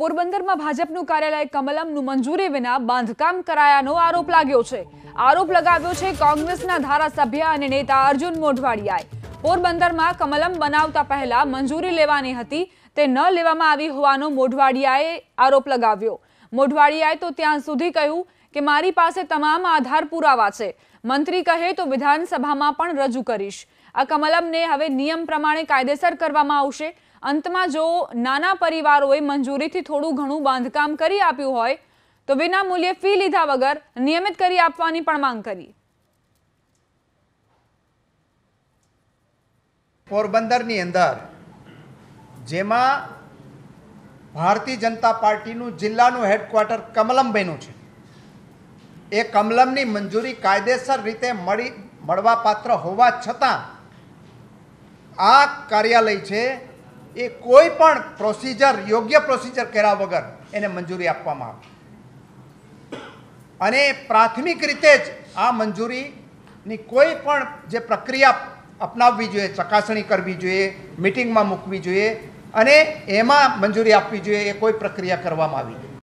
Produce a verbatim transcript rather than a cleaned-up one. પોરબંદરમાં ભાજપનું કાર્યાલય કમલમનું મંજૂરી વિના બાંધકામ કરાયાનો આરોપ લાગ્યો છે. આરોપ લગાવ્યો છે કોંગ્રેસના ધારાસભ્ય અને નેતા અર્જુન મોઢવાડિયાએ. પોરબંદરમાં કમલમ બનાવતા પહેલા મંજૂરી લેવાની હતી તે ન લેવામાં આવી હોવાનો મોઢવાડિયાએ આરોપ લગાવ્યો. મોઢવાડિયાએ તો ત્યાં સુધી કહ્યું કે મારી પાસે તમામ આધાર પુરાવા છે. મંત્રી કહે તો વિધાનસભામાં પણ રજૂ કરીશ. આ કમલમને હવે નિયમ પ્રમાણે કાયદેસર કરવામાં આવશે. અંતમાં જો નાના પરિવારોએ મંજૂરીથી થોડું ઘણું બાંધકામ કરી આપ્યું હોય તો વિના મૂલ્યે ફી લીધા વગર નિયમિત કરી આપવાની પણ માંગ કરી. પોરબંદરની અંદર જેમાં ભારતીય જનતા પાર્ટીનું જિલ્લાનું હેડક્વાર્ટર કમલમ બન્યું છે, એ કમલમની મંજૂરી કાયદેસર રીતે મળી મળવાપાત્ર હોવા છતાં આ કાર્યાલય છે એ કોઈ પણ પ્રોસિજર યોગ્ય પ્રોસિજર કર્યા વગર એને મંજૂરી આપવામાં આવી અને પ્રાથમિક રીતે જ આ મંજૂરીની કોઈ પણ જે પ્રક્રિયા અપનાવવી જોઈએ, ચકાસણી કરવી જોઈએ, મિટિંગમાં મૂકવી જોઈએ અને એમાં મંજૂરી આપવી જોઈએ, એ કોઈ પ્રક્રિયા કરવામાં આવી.